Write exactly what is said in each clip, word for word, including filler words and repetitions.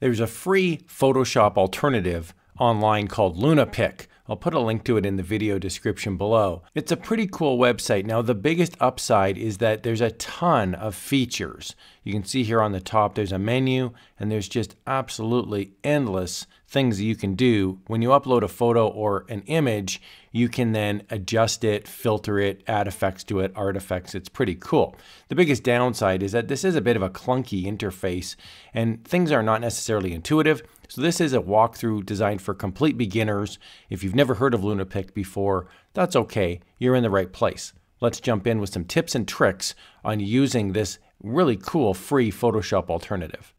There's a free Photoshop alternative online called Lunapic. I'll put a link to it in the video description below. It's a pretty cool website. Now, the biggest upside is that there's a ton of features. You can see here on the top, there's a menu, and there's just absolutely endless things that you can do. When you upload a photo or an image, you can then adjust it, filter it, add effects to it, artifacts. It's pretty cool. The biggest downside is that this is a bit of a clunky interface, and things are not necessarily intuitive. So this is a walkthrough designed for complete beginners. If you've never heard of Lunapic before, that's okay. You're in the right place. Let's jump in with some tips and tricks on using this really cool free Photoshop alternative.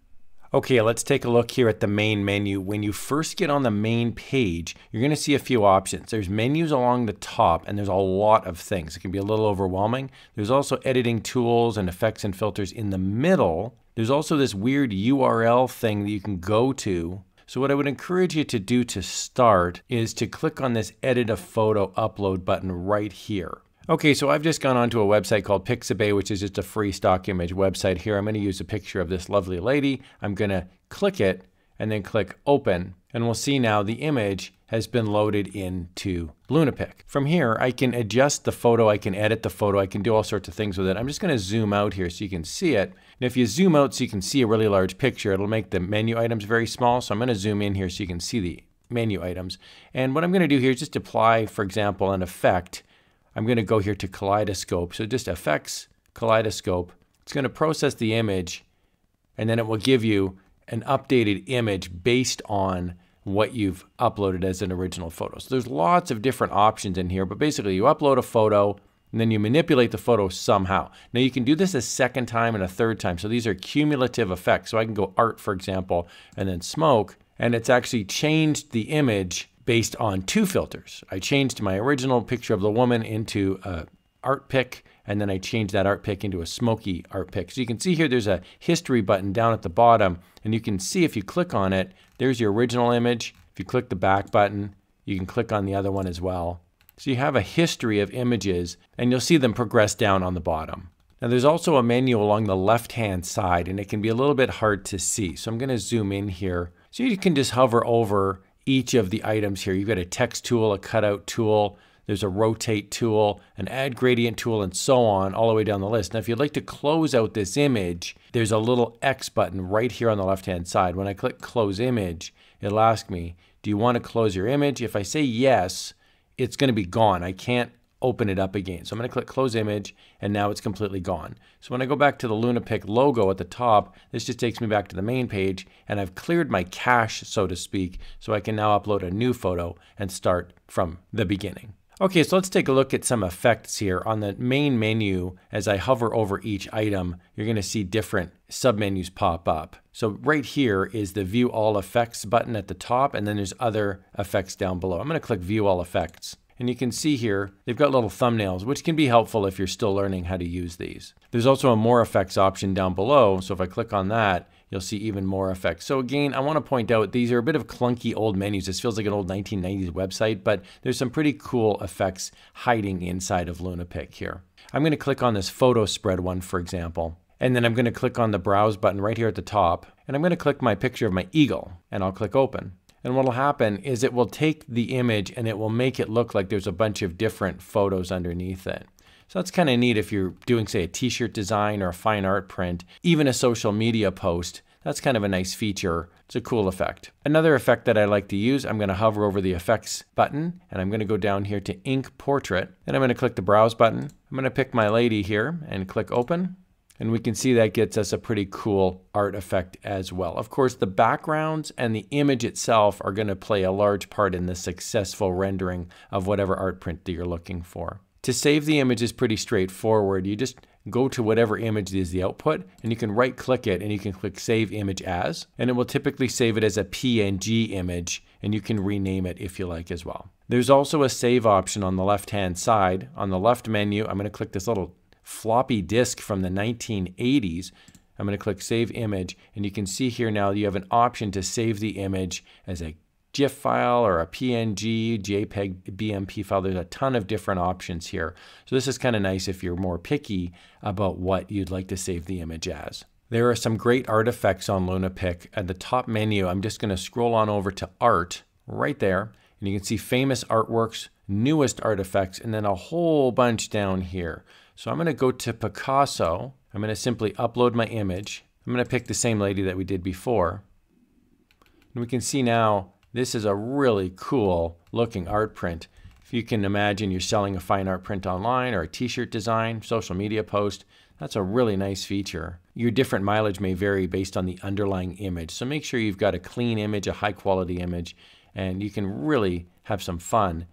Okay, let's take a look here at the main menu. When you first get on the main page, you're going to see a few options. There's menus along the top, and there's a lot of things. It can be a little overwhelming. There's also editing tools and effects and filters in the middle. There's also this weird U R L thing that you can go to. So what I would encourage you to do to start is to click on this Edit a Photo Upload button right here. Okay, so I've just gone onto a website called Pixabay, which is just a free stock image website here. I'm going to use a picture of this lovely lady. I'm going to click it and then click Open. And we'll see now the image has been loaded into Lunapic. From here, I can adjust the photo. I can edit the photo. I can do all sorts of things with it. I'm just going to zoom out here so you can see it. And if you zoom out so you can see a really large picture, it'll make the menu items very small. So I'm going to zoom in here so you can see the menu items. And what I'm going to do here is just apply, for example, an effect. I'm going to go here to Kaleidoscope. So just Effects, Kaleidoscope. It's going to process the image, and then it will give you an updated image based on what you've uploaded as an original photo. So there's lots of different options in here, but basically you upload a photo and then you manipulate the photo somehow. Now you can do this a second time and a third time. So these are cumulative effects. So I can go Art, for example, and then Smoke, and it's actually changed the image based on two filters. I changed my original picture of the woman into a art pic, and then I changed that art pic into a smoky art pic. So you can see here there's a history button down at the bottom, and you can see if you click on it, there's your original image. If you click the back button, you can click on the other one as well. So you have a history of images, and you'll see them progress down on the bottom. Now there's also a menu along the left-hand side, and it can be a little bit hard to see. So I'm going to zoom in here. So you can just hover over each of the items here. You've got a text tool, a cutout tool, there's a rotate tool, an add gradient tool, and so on all the way down the list. Now if you'd like to close out this image, there's a little X button right here on the left hand side. When I click close image, it'll ask me, do you want to close your image? If I say yes, it's going to be gone. I can't open it up again. So I'm going to click close image, and now it's completely gone. So when I go back to the Lunapic logo at the top, this just takes me back to the main page, and I've cleared my cache, so to speak, so I can now upload a new photo and start from the beginning. Okay, so let's take a look at some effects here. On the main menu, as I hover over each item, you're going to see different submenus pop up. So right here is the View All Effects button at the top, and then there's other effects down below. I'm going to click View All Effects. And you can see here, they've got little thumbnails, which can be helpful if you're still learning how to use these. There's also a More Effects option down below, so if I click on that, you'll see even more effects. So again, I want to point out these are a bit of clunky old menus. This feels like an old nineteen nineties website, but there's some pretty cool effects hiding inside of Lunapic here. I'm going to click on this photo spread one, for example, and then I'm going to click on the Browse button right here at the top, and I'm going to click my picture of my eagle, and I'll click Open. And what will happen is it will take the image and it will make it look like there's a bunch of different photos underneath it. So that's kind of neat if you're doing, say, a t-shirt design or a fine art print, even a social media post. That's kind of a nice feature. It's a cool effect. Another effect that I like to use, I'm going to hover over the Effects button, and I'm going to go down here to Ink Portrait, and I'm going to click the Browse button. I'm going to pick my lady here and click Open. And we can see that gets us a pretty cool art effect as well. Of course, the backgrounds and the image itself are going to play a large part in the successful rendering of whatever art print that you're looking for. To save the image is pretty straightforward. You just go to whatever image is the output, and you can right click it and you can click Save Image As, and it will typically save it as a P N G image, and you can rename it if you like as well. There's also a save option on the left hand side. On the left menu, I'm going to click this little floppy disk from the nineteen eighties. I'm going to click Save Image, and you can see here now you have an option to save the image as a GIF file or a P N G, JPEG, B M P file. There's a ton of different options here. So this is kind of nice if you're more picky about what you'd like to save the image as. There are some great artifacts on Lunapic. At the top menu, I'm just going to scroll on over to Art right there, and you can see famous artworks, newest artifacts, and then a whole bunch down here. So I'm going to go to Picasso. I'm going to simply upload my image. I'm going to pick the same lady that we did before. And we can see now this is a really cool looking art print. If you can imagine you're selling a fine art print online or a t-shirt design, social media post, that's a really nice feature. Your different mileage may vary based on the underlying image. So make sure you've got a clean image, a high quality image, and you can really have some fun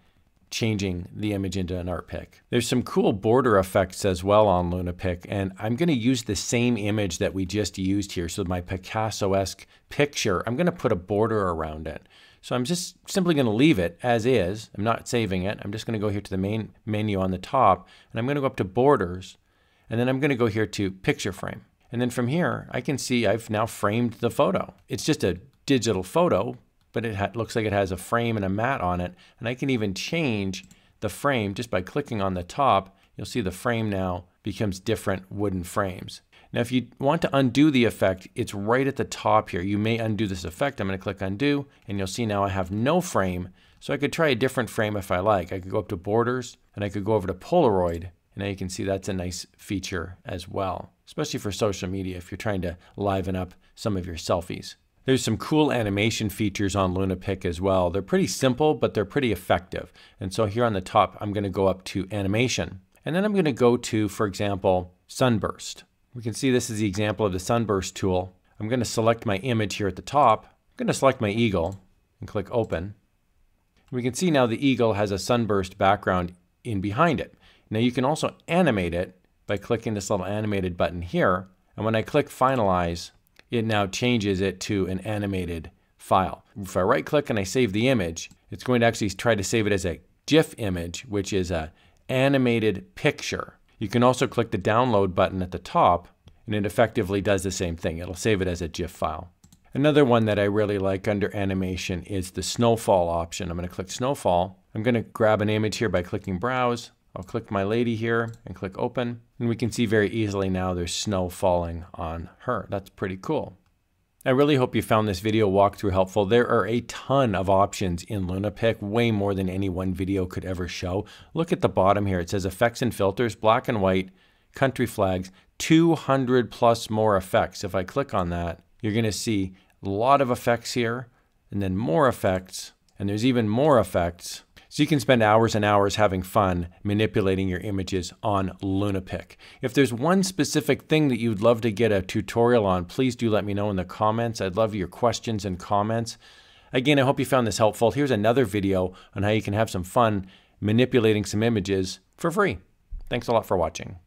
changing the image into an art pic. There's some cool border effects as well on Lunapic, and I'm going to use the same image that we just used here. So my Picasso-esque picture, I'm going to put a border around it. So I'm just simply going to leave it as is. I'm not saving it. I'm just going to go here to the main menu on the top, and I'm going to go up to Borders, and then I'm going to go here to Picture Frame. And then from here, I can see I've now framed the photo. It's just a digital photo, but it looks like it has a frame and a mat on it. And I can even change the frame just by clicking on the top. You'll see the frame now becomes different wooden frames. Now, if you want to undo the effect, it's right at the top here. You may undo this effect. I'm going to click undo, and you'll see now I have no frame. So I could try a different frame if I like. I could go up to Borders, and I could go over to Polaroid, and now you can see that's a nice feature as well, especially for social media if you're trying to liven up some of your selfies. There's some cool animation features on Lunapic as well. They're pretty simple, but they're pretty effective. And so here on the top, I'm going to go up to Animation. And then I'm going to go to, for example, Sunburst. We can see this is the example of the Sunburst tool. I'm going to select my image here at the top. I'm going to select my eagle and click Open. We can see now the eagle has a sunburst background in behind it. Now you can also animate it by clicking this little animated button here. And when I click Finalize, it now changes it to an animated file. If I right click and I save the image, it's going to actually try to save it as a GIF image, which is an animated picture. You can also click the download button at the top, and it effectively does the same thing. It'll save it as a GIF file. Another one that I really like under animation is the snowfall option. I'm going to click snowfall. I'm going to grab an image here by clicking browse. I'll click my lady here and click open, and we can see very easily now there's snow falling on her. That's pretty cool. I really hope you found this video walkthrough helpful. There are a ton of options in Lunapic, way more than any one video could ever show. Look at the bottom here. It says effects and filters, black and white, country flags, two hundred plus more effects. If I click on that, you're going to see a lot of effects here, and then more effects, and there's even more effects. So you can spend hours and hours having fun manipulating your images on Lunapic. If there's one specific thing that you'd love to get a tutorial on, please do let me know in the comments. I'd love your questions and comments. Again, I hope you found this helpful. Here's another video on how you can have some fun manipulating some images for free. Thanks a lot for watching.